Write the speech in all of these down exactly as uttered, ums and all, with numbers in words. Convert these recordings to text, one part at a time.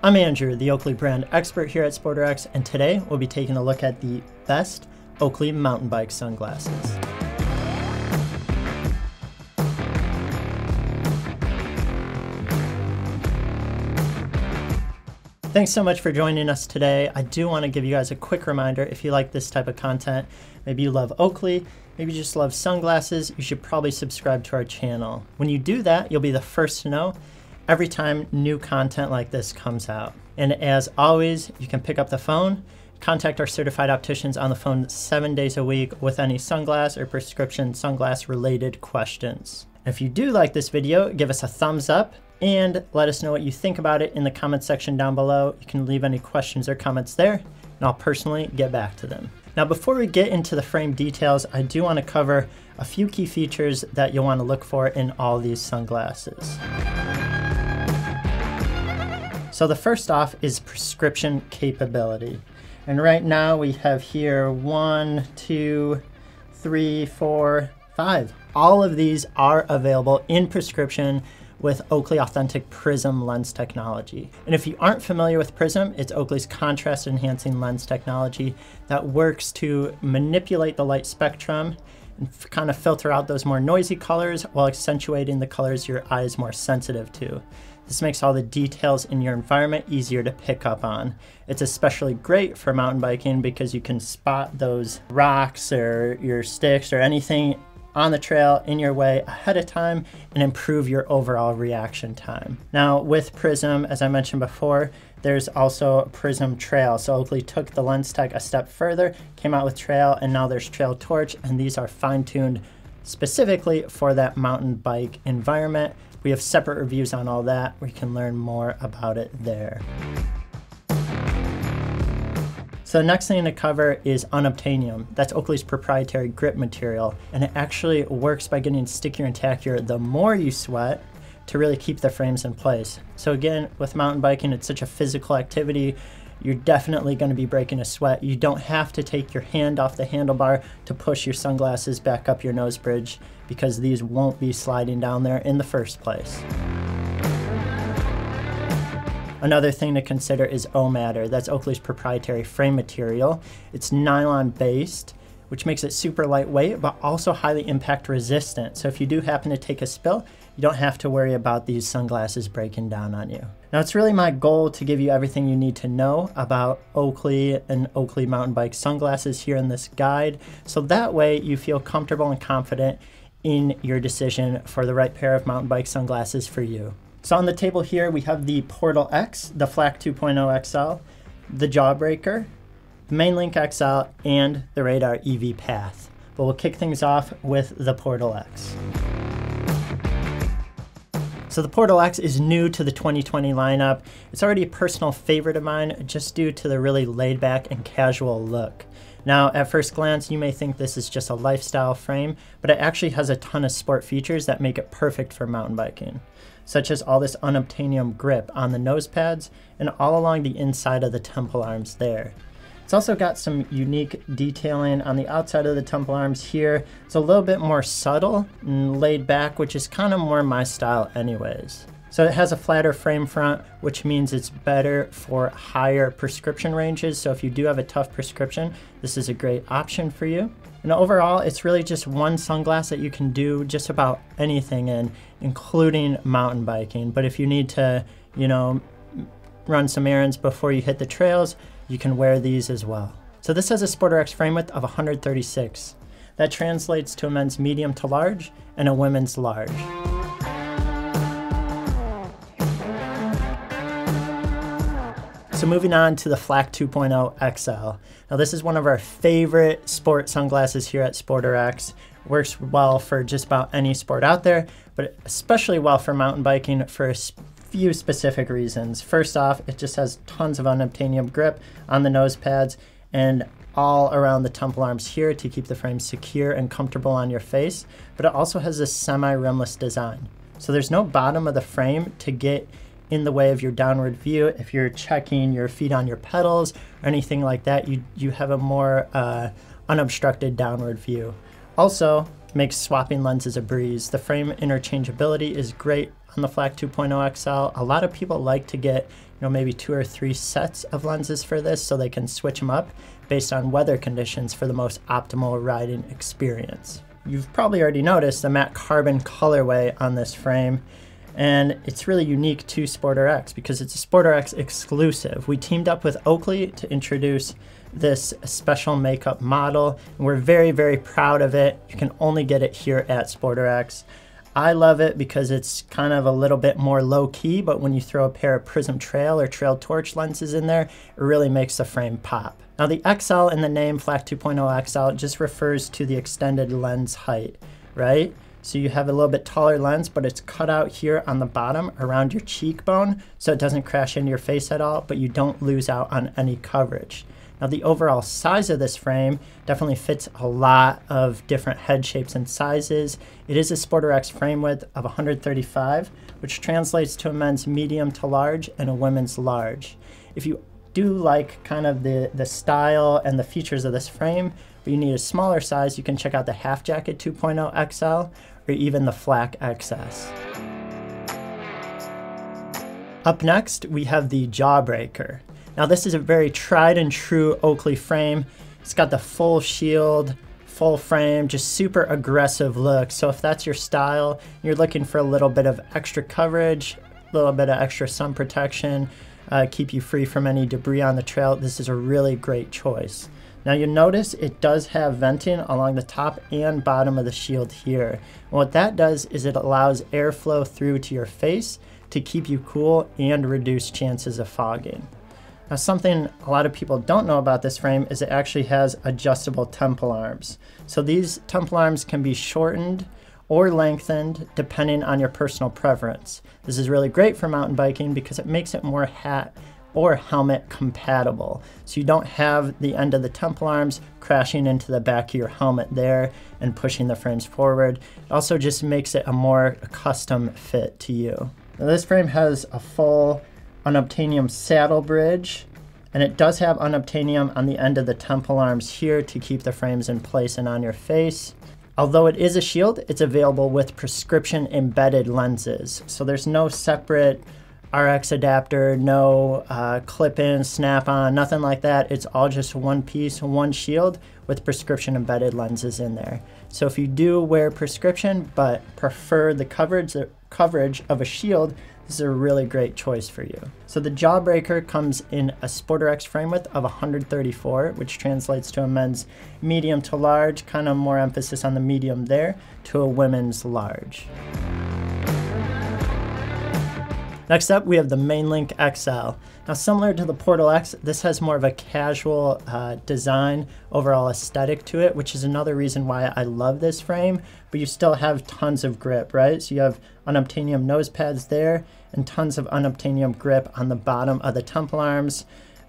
I'm Andrew, the Oakley brand expert here at SportRx, and today we'll be taking a look at the best Oakley mountain bike sunglasses. Thanks so much for joining us today. I do want to give you guys a quick reminder, if you like this type of content, maybe you love Oakley, maybe you just love sunglasses, you should probably subscribe to our channel. When you do that, you'll be the first to know every time new content like this comes out. And as always, you can pick up the phone, contact our certified opticians on the phone seven days a week with any sunglass or prescription sunglass related questions. If you do like this video, give us a thumbs up and let us know what you think about it in the comment section down below. You can leave any questions or comments there and I'll personally get back to them. Now, before we get into the frame details, I do want to cover a few key features that you'll want to look for in all these sunglasses. So the first off is prescription capability. And right now we have here one, two, three, four, five. All of these are available in prescription with Oakley Authentic Prism lens technology. And if you aren't familiar with Prism, it's Oakley's contrast enhancing lens technology that works to manipulate the light spectrum and kind of filter out those more noisy colors while accentuating the colors your eye is more sensitive to. This makes all the details in your environment easier to pick up on. It's especially great for mountain biking because you can spot those rocks or your sticks or anything on the trail in your way ahead of time and improve your overall reaction time. Now with Prism, as I mentioned before, there's also PRIZM Trail. So Oakley took the lens tech a step further, came out with Trail, and now there's Trail Torch, and these are fine-tuned specifically for that mountain bike environment. We have separate reviews on all that where you can learn more about it there. So the next thing to cover is Unobtainium. That's Oakley's proprietary grip material, and it actually works by getting stickier and tackier the more you sweat to really keep the frames in place. So again, with mountain biking, it's such a physical activity, you're definitely gonna be breaking a sweat. You don't have to take your hand off the handlebar to push your sunglasses back up your nose bridge because these won't be sliding down there in the first place. Another thing to consider is O-Matter. That's Oakley's proprietary frame material. It's nylon based, which makes it super lightweight, but also highly impact resistant. So if you do happen to take a spill, you don't have to worry about these sunglasses breaking down on you. Now it's really my goal to give you everything you need to know about Oakley and Oakley mountain bike sunglasses here in this guide. So that way you feel comfortable and confident in your decision for the right pair of mountain bike sunglasses for you. So on the table here, we have the Portal X, the Flak two point oh X L, the Jawbreaker, the Mainlink X L, and the Radar E V Path. But we'll kick things off with the Portal X. So the Portal X is new to the twenty twenty lineup. It's already a personal favorite of mine just due to the really laid back and casual look. Now, at first glance, you may think this is just a lifestyle frame, but it actually has a ton of sport features that make it perfect for mountain biking, such as all this unobtainium grip on the nose pads and all along the inside of the temple arms there. It's also got some unique detailing on the outside of the temple arms here. It's a little bit more subtle and laid back, which is kind of more my style anyways. So it has a flatter frame front, which means it's better for higher prescription ranges. So if you do have a tough prescription, this is a great option for you. And overall, it's really just one sunglass that you can do just about anything in, including mountain biking. But if you need to, you know, run some errands before you hit the trails, you can wear these as well. So this has a SportRx frame width of one hundred thirty-six. That translates to a men's medium to large and a women's large. So moving on to the Flak two point oh X L. Now this is one of our favorite sport sunglasses here at SportRx. Works well for just about any sport out there, but especially well for mountain biking for a few specific reasons. First off, it just has tons of unobtainium grip on the nose pads and all around the temple arms here to keep the frame secure and comfortable on your face, but it also has a semi-rimless design. So there's no bottom of the frame to get in the way of your downward view. If you're checking your feet on your pedals or anything like that, you, you have a more uh, unobstructed downward view. Also, makes swapping lenses a breeze. The frame interchangeability is great on the Flak two point oh X L. A lot of people like to get know, maybe two or three sets of lenses for this so they can switch them up based on weather conditions for the most optimal riding experience. You've probably already noticed the matte carbon colorway on this frame, and it's really unique to SportRx because it's a SportRx exclusive. We teamed up with Oakley to introduce this special makeup model, and we're very, very proud of it. You can only get it here at SportRx. I love it because it's kind of a little bit more low-key, but when you throw a pair of PRIZM Trail or Trail Torch lenses in there, it really makes the frame pop. Now the X L in the name, Flak two point oh X L, just refers to the extended lens height, right? So you have a little bit taller lens, but it's cut out here on the bottom around your cheekbone, so it doesn't crash into your face at all, but you don't lose out on any coverage. Now the overall size of this frame definitely fits a lot of different head shapes and sizes. It is a SportRx frame width of one hundred thirty-five, which translates to a men's medium to large and a women's large. If you do like kind of the, the style and the features of this frame, but you need a smaller size, you can check out the Half Jacket two point oh X L or even the Flak X S. Up next, we have the Jawbreaker. Now this is a very tried and true Oakley frame. It's got the full shield, full frame, just super aggressive look. So if that's your style, you're looking for a little bit of extra coverage, a little bit of extra sun protection, uh, keep you free from any debris on the trail, this is a really great choice. Now you'll notice it does have venting along the top and bottom of the shield here. And what that does is it allows airflow through to your face to keep you cool and reduce chances of fogging. Now something a lot of people don't know about this frame is it actually has adjustable temple arms. So these temple arms can be shortened or lengthened depending on your personal preference. This is really great for mountain biking because it makes it more hat or helmet compatible. So you don't have the end of the temple arms crashing into the back of your helmet there and pushing the frames forward. It also just makes it a more custom fit to you. Now this frame has a full Unobtainium saddle bridge, and it does have Unobtainium on the end of the temple arms here to keep the frames in place and on your face. Although it is a shield, it's available with prescription embedded lenses, so there's no separate R X adapter, no uh, clip-in, snap-on, nothing like that. It's all just one piece, one shield with prescription embedded lenses in there. So if you do wear prescription but prefer the coverage, the coverage of a shield, this is a really great choice for you. So the Jawbreaker comes in a SportRx frame width of one hundred thirty-four, which translates to a men's medium to large, kind of more emphasis on the medium there, to a women's large. Next up, we have the Mainlink X L. Now, similar to the Portal X, this has more of a casual uh, design, overall aesthetic to it, which is another reason why I love this frame, but you still have tons of grip, right? So you have Unobtainium nose pads there and tons of Unobtainium grip on the bottom of the temple arms,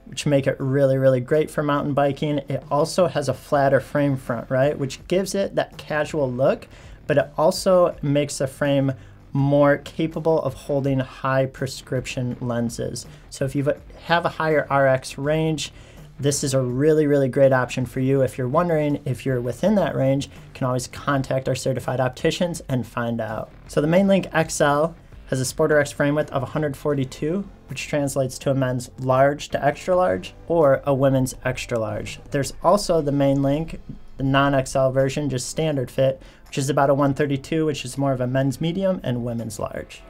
which make it really, really great for mountain biking. It also has a flatter frame front, right? Which gives it that casual look, but it also makes the frame more capable of holding high prescription lenses. So if you have a higher R X range, this is a really, really great option for you. If you're wondering if you're within that range, you can always contact our certified opticians and find out. So the Mainlink X L has a SportRx frame width of one hundred forty-two, which translates to a men's large to extra large or a women's extra large. There's also the Mainlink, the non-X L version, just standard fit, which is about a one thirty-two, which is more of a men's medium and women's large.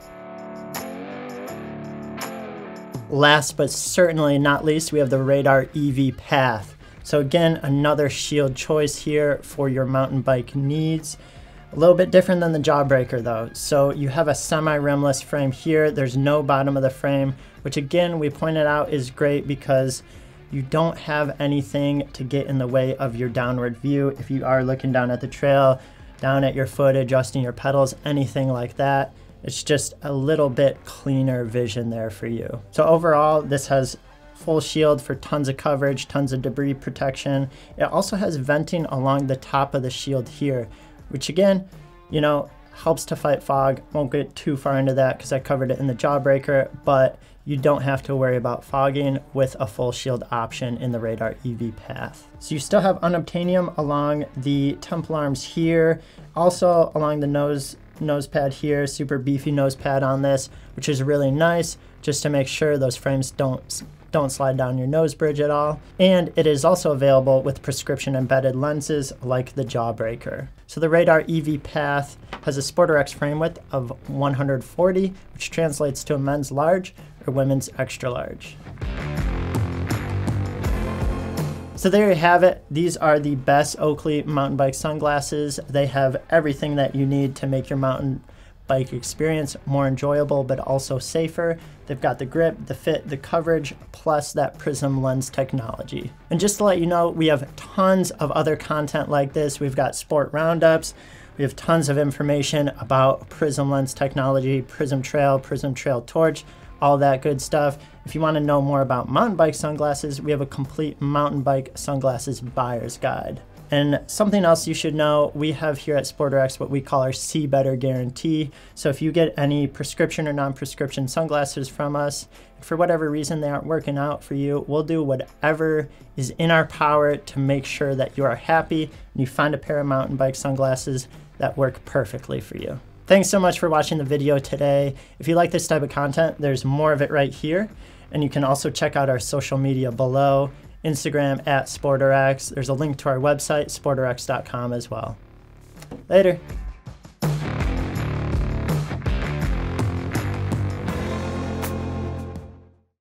Last but certainly not least, we have the Radar E V Path. So again, another shield choice here for your mountain bike needs. A little bit different than the Jawbreaker though. So you have a semi-rimless frame here. There's no bottom of the frame, which again, we pointed out is great because you don't have anything to get in the way of your downward view. If you are looking down at the trail, down at your foot, adjusting your pedals, anything like that, it's just a little bit cleaner vision there for you. So overall, this has full shield for tons of coverage, tons of debris protection. It also has venting along the top of the shield here, which again, you know, helps to fight fog. Won't get too far into that because I covered it in the Jawbreaker, but you don't have to worry about fogging with a full shield option in the Radar E V Path. So you still have Unobtainium along the temple arms here, also along the nose nose pad here, super beefy nose pad on this, which is really nice. just to make sure those frames don't don't slide down your nose bridge at all. And it is also available with prescription embedded lenses like the Jawbreaker. So the Radar E V Path has a SportRx frame width of one hundred forty, which translates to a men's large or women's extra large. So there you have it. These are the best Oakley mountain bike sunglasses. They have everything that you need to make your mountain bike experience more enjoyable but also safer. They've got the grip, the fit, the coverage, plus that Prism lens technology. And just to let you know, we have tons of other content like this. We've got sport roundups. We have tons of information about Prism lens technology, PRIZM Trail, PRIZM Trail Torch, all that good stuff. If you want to know more about mountain bike sunglasses, we have a complete mountain bike sunglasses buyer's guide. And something else you should know, we have here at SportRx what we call our See Better guarantee. So if you get any prescription or non-prescription sunglasses from us, and for whatever reason they aren't working out for you, we'll do whatever is in our power to make sure that you are happy and you find a pair of mountain bike sunglasses that work perfectly for you. Thanks so much for watching the video today. If you like this type of content, there's more of it right here. And you can also check out our social media below. Instagram at SportRx. There's a link to our website, sportrx dot com, as well. Later.